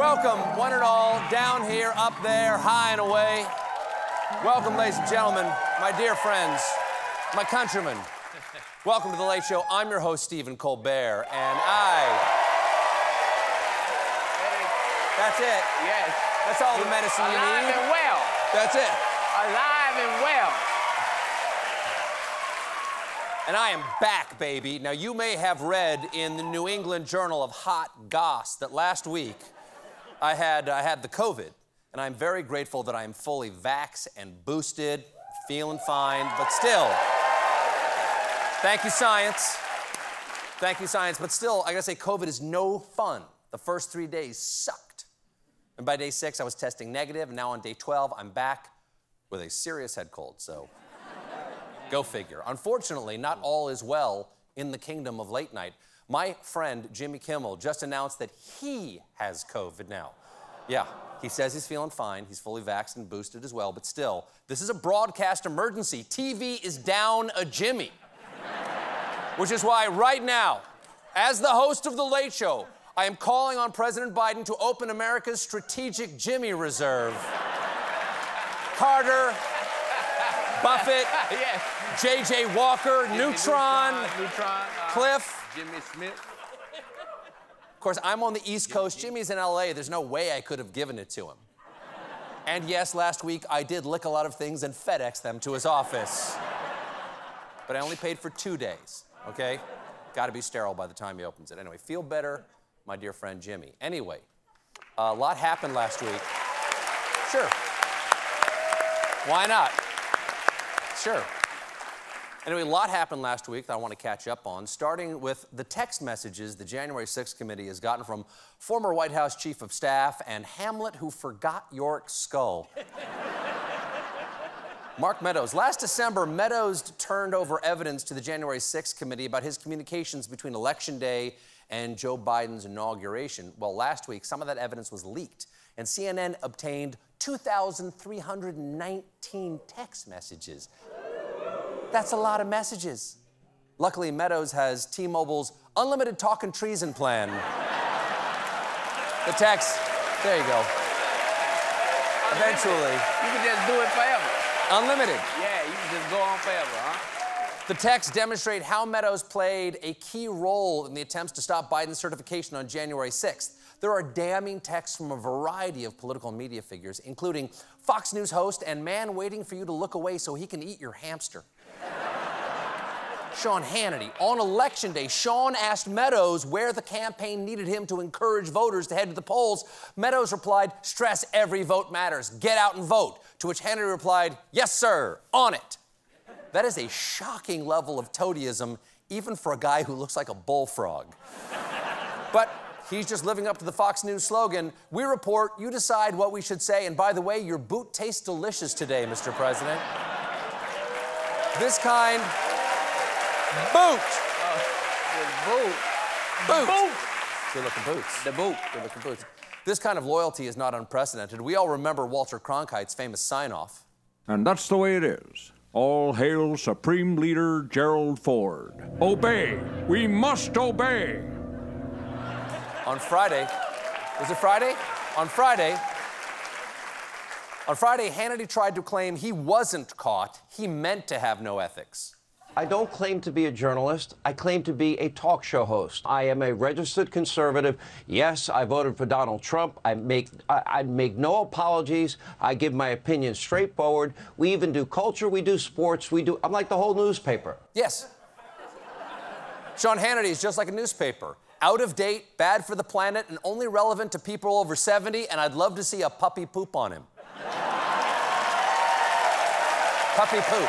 Welcome, one and all, down here, up there, high and away. Welcome, ladies and gentlemen, my dear friends, my countrymen. Welcome to The Late Show. I'm your host, Stephen Colbert, and That's it. Yes. That's all the medicine you need. Alive and well. That's it. Alive and well. And I am back, baby. Now, you may have read in the New England Journal of Hot Goss that last week I had the COVID, and I'm very grateful that I am fully vaxxed and boosted, feeling fine, but still. Thank you, science. Thank you, science. But still, I gotta say, COVID is no fun. The first 3 days sucked. And by day 6, I was testing negative, and now on day 12, I'm back with a serious head cold, so go figure. Unfortunately, not all is well in the kingdom of late night. My friend, Jimmy Kimmel, just announced that he has COVID now. Yeah, he says he's feeling fine. He's fully vaxxed and boosted as well, but still, this is a broadcast emergency. TV is down a Jimmy. Which is why right now, as the host of The Late Show, I am calling on President Biden to open America's Strategic Jimmy Reserve. Carter, Buffett, J.J. Walker, Neutron, Cliff. Jimmy Smith. Of course, I'm on the East Coast. Jimmy's in L.A. There's no way I could have given it to him. And yes, last week, I did lick a lot of things and FedEx them to his office. But I only paid for 2 days, okay? Gotta be sterile by the time he opens it. Anyway, feel better, my dear friend Jimmy. Anyway, a lot happened last week. Sure. Why not? Sure. Anyway, a lot happened last week that I want to catch up on, starting with the text messages the January 6th Committee has gotten from former White House Chief of Staff and Hamlet who forgot York's skull. Mark Meadows. Last December, Meadows turned over evidence to the January 6th Committee about his communications between Election Day and Joe Biden's inauguration. Well, last week, some of that evidence was leaked, and CNN obtained 2,319 text messages. That's a lot of messages. Luckily, Meadows has T-Mobile's unlimited talk and treason plan. The text, there you go. Eventually. You can just do it forever. Unlimited. Yeah, you can just go on forever, huh? The texts demonstrate how Meadows played a key role in the attempts to stop Biden's certification on January 6th. There are damning texts from a variety of political media figures, including Fox News host and man waiting for you to look away so he can eat your hamster. Sean Hannity. On Election Day, Sean asked Meadows where the campaign needed him to encourage voters to head to the polls. Meadows replied, "Stress every vote matters. Get out and vote." To which Hannity replied, "Yes, sir. On it." That is a shocking level of toadyism, even for a guy who looks like a bullfrog. But he's just living up to the Fox News slogan, "We report, you decide what we should say, and by the way, your boot tastes delicious today, Mr. President." This kind... Boot. Good-looking boots. The boot. Good-looking boots. This kind of loyalty is not unprecedented. We all remember Walter Cronkite's famous sign-off. And that's the way it is. All hail Supreme Leader Gerald Ford. Obey. We must obey. On Friday... Was it Friday? On Friday... On Friday, Hannity tried to claim he wasn't caught. He meant to have no ethics. I don't claim to be a journalist. I claim to be a talk show host. I am a registered conservative. Yes, I voted for Donald Trump. I make no apologies. I give my opinion straightforward. We even do culture. We do sports. We do... I'm like the whole newspaper. Yes. Sean Hannity is just like a newspaper. Out of date, bad for the planet, and only relevant to people over 70, and I'd love to see a puppy poop on him. Puppy poop.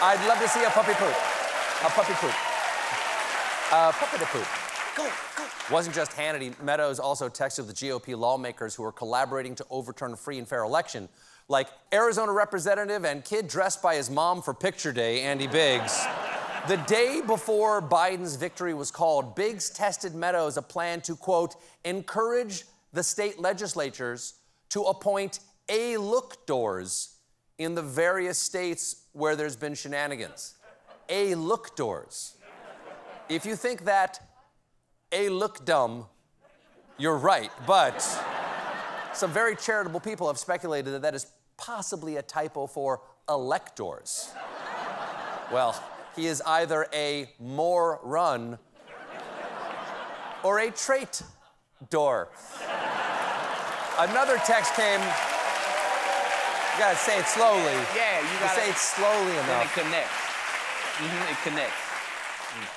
I'd love to see a puppy poop. A puppy poop. A puppy to poop. Go, go. Wasn't just Hannity. Meadows also texted the GOP lawmakers who are collaborating to overturn a free and fair election, like Arizona representative and kid dressed by his mom for picture day, Andy Biggs. The day before Biden's victory was called, Biggs tested Meadows a plan to, quote, encourage the state legislatures to appoint a-look-doors in the various states where there's been shenanigans. A-look-doors. If you think that a-look-dumb You're right, but some very charitable people have speculated that that is possibly a typo for electors. Well, he is either a moron or a traitor. Another text came. You gotta say it slowly. Yeah, you gotta say it slowly enough. Then it connects. Mm-hmm, it connects. Mm.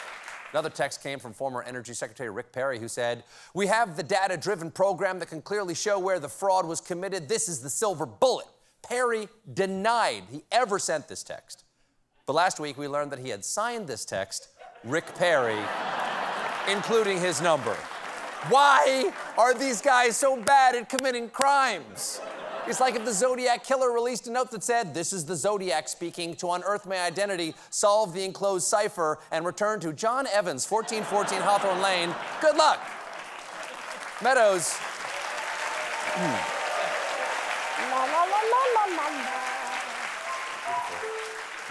Another text came from former Energy Secretary Rick Perry, who said, "We have the data-driven program that can clearly show where the fraud was committed. This is the silver bullet." Perry denied he ever sent this text. But last week, we learned that he had signed this text, Rick Perry, including his number. Why are these guys so bad at committing crimes? It's like if the Zodiac killer released a note that said, "This is the Zodiac speaking. To unearth my identity, solve the enclosed cipher, and return to John Evans, 1414 Hawthorne Lane. Good luck." Meadows.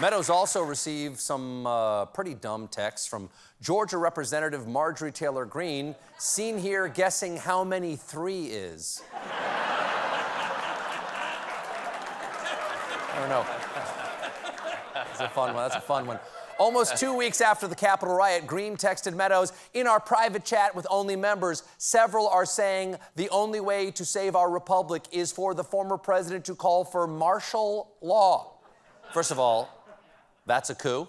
Meadows also received some pretty dumb texts from Georgia Representative Marjorie Taylor Greene, seen here guessing how many three is. I don't know. That's a fun one. That's a fun one. Almost 2 weeks after the Capitol riot, Greene texted Meadows, "In our private chat with only members, several are saying the only way to save our republic is for the former president to call for martial law." First of all, that's a coup.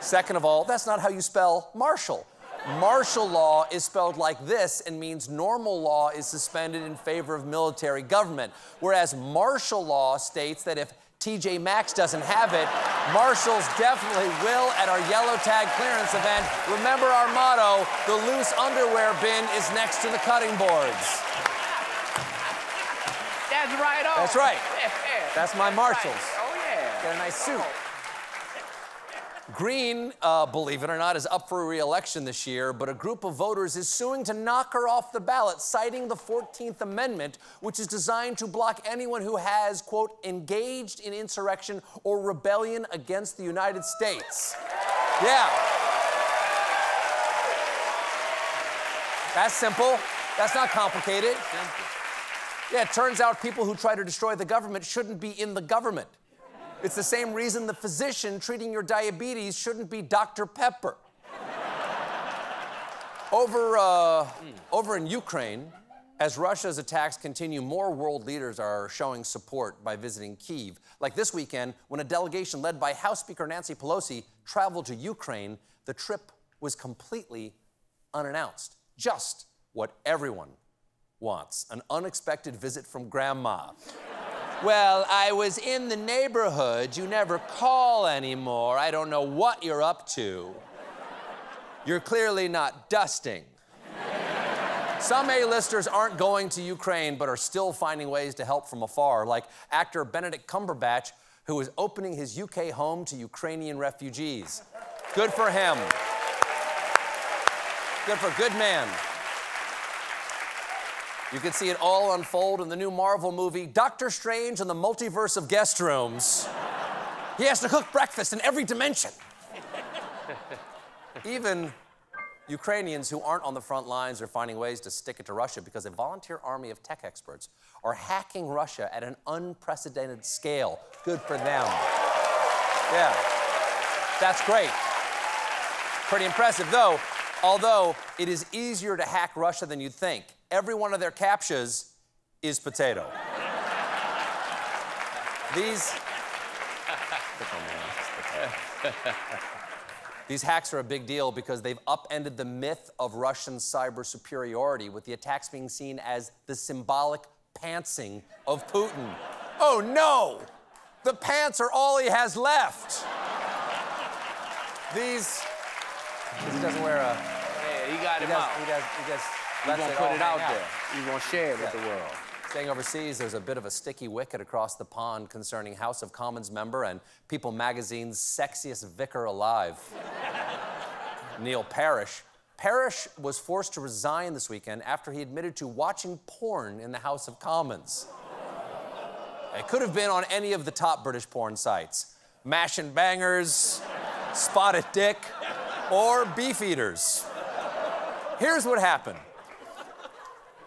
Second of all, that's not how you spell martial. Martial law is spelled like this and means normal law is suspended in favor of military government, whereas martial law states that if TJ Maxx doesn't have it, marshals definitely will at our yellow tag clearance event. Remember our motto, the loose underwear bin is next to the cutting boards. That's right on. That's right. That's my marshals. Oh, yeah. Get a nice suit. Greene, believe it or not, is up for re-election this year, but a group of voters is suing to knock her off the ballot, citing the 14th Amendment, which is designed to block anyone who has, quote, engaged in insurrection or rebellion against the United States. Yeah. That's simple. That's not complicated. Yeah, it turns out people who try to destroy the government shouldn't be in the government. It's the same reason the physician treating your diabetes shouldn't be Dr. Pepper. Over in Ukraine, as Russia's attacks continue, more world leaders are showing support by visiting Kyiv. Like this weekend, when a delegation led by House Speaker Nancy Pelosi traveled to Ukraine, the trip was completely unannounced. Just what everyone wants, an unexpected visit from Grandma. "Well, I was in the neighborhood. You never call anymore. I don't know what you're up to. You're clearly not dusting." Some A-listers aren't going to Ukraine but are still finding ways to help from afar, like actor Benedict Cumberbatch, who is opening his UK home to Ukrainian refugees. Good for him. Good for good man. You can see it all unfold in the new Marvel movie, Dr. Strange in the Multiverse of Guest Rooms. He has to cook breakfast in every dimension. Even Ukrainians who aren't on the front lines are finding ways to stick it to Russia because a volunteer army of tech experts are hacking Russia at an unprecedented scale. Good for them. Yeah. That's great. Pretty impressive, though. Although, it is easier to hack Russia than you'd think. Every one of their captchas is potato. These hacks are a big deal because they've upended the myth of Russian cyber superiority, with the attacks being seen as the symbolic pantsing of Putin. Oh, no! The pants are all he has left! These... He doesn't wear a... Yeah, you got him out. You're going to put it out there. You're going to share it with the world. Staying overseas, there's a bit of a sticky wicket across the pond concerning House of Commons member and People magazine's sexiest vicar alive, Neil Parish. Parish was forced to resign this weekend after he admitted to watching porn in the House of Commons. It could have been on any of the top British porn sites. Mash and Bangers, Spotted Dick, or Beefeaters. Here's what happened.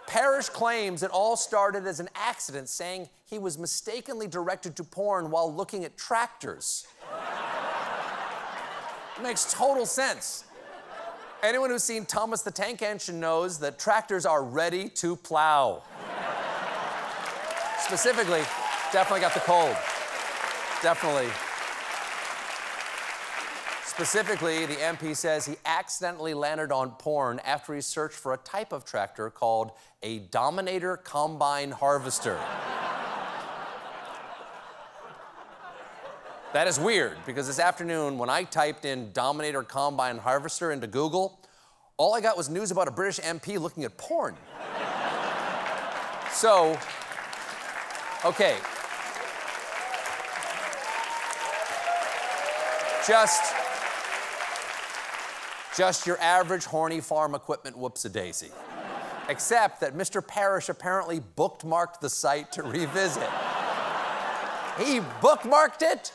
Parish claims it all started as an accident, saying he was mistakenly directed to porn while looking at tractors. It makes total sense. Anyone who's seen Thomas the Tank Engine knows that tractors are ready to plow. Specifically, definitely got the cold. Definitely. Specifically, the MP says he accidentally landed on porn after he searched for a type of tractor called a Dominator Combine Harvester. That is weird, because this afternoon, when I typed in Dominator Combine Harvester into Google, all I got was news about a British MP looking at porn. So, okay. Just your average horny farm equipment whoops-a-daisy. Except that Mr. Parrish apparently bookmarked the site to revisit. He bookmarked it?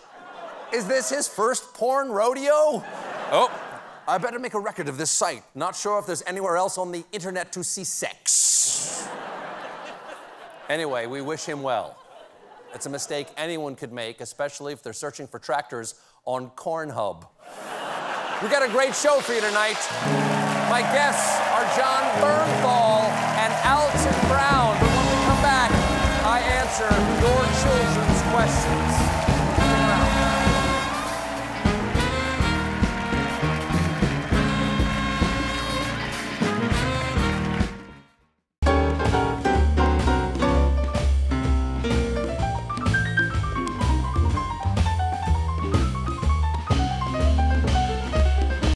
Is this his first porn rodeo? Oh, I better make a record of this site. Not sure if there's anywhere else on the internet to see sex. Anyway, we wish him well. It's a mistake anyone could make, especially if they're searching for tractors on Corn Hub. We got a great show for you tonight. My guests are John Bernthal and Alton Brown. But when we come back, I answer your children's questions.